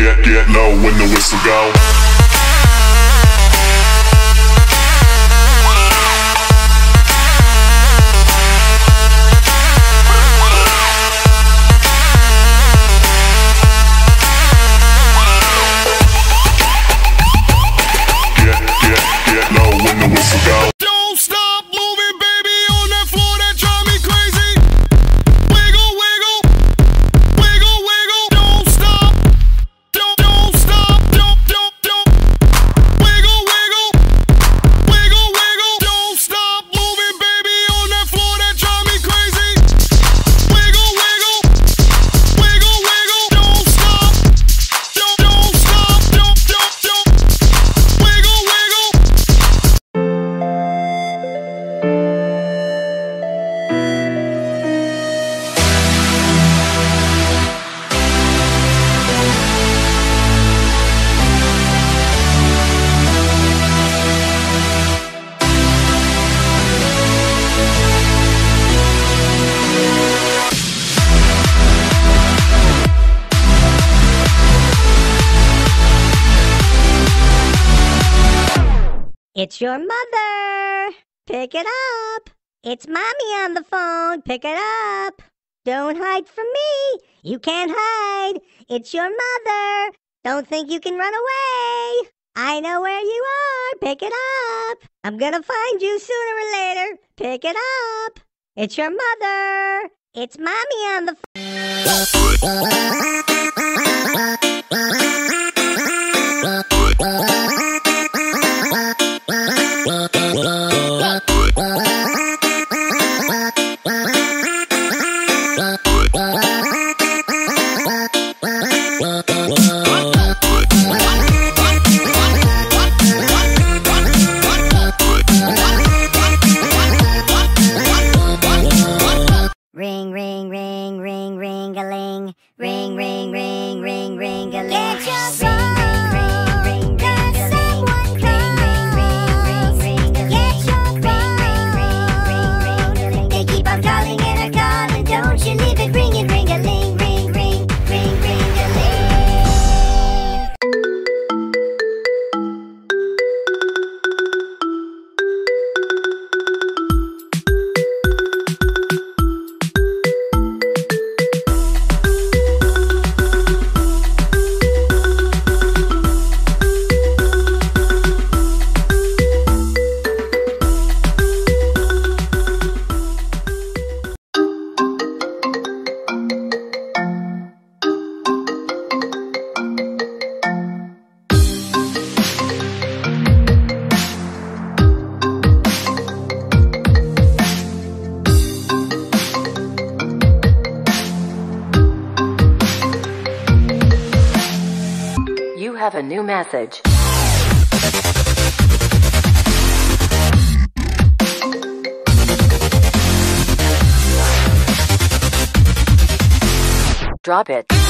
get low when the whistle go. It's your mother. Pick it up. It's mommy on the phone. Pick it up. Don't hide from me. You can't hide. It's your mother. Don't think you can run away. I know where you are. Pick it up. I'm gonna find you sooner or later. Pick it up. It's your mother. It's mommy on the phone. Have a new message. Drop it.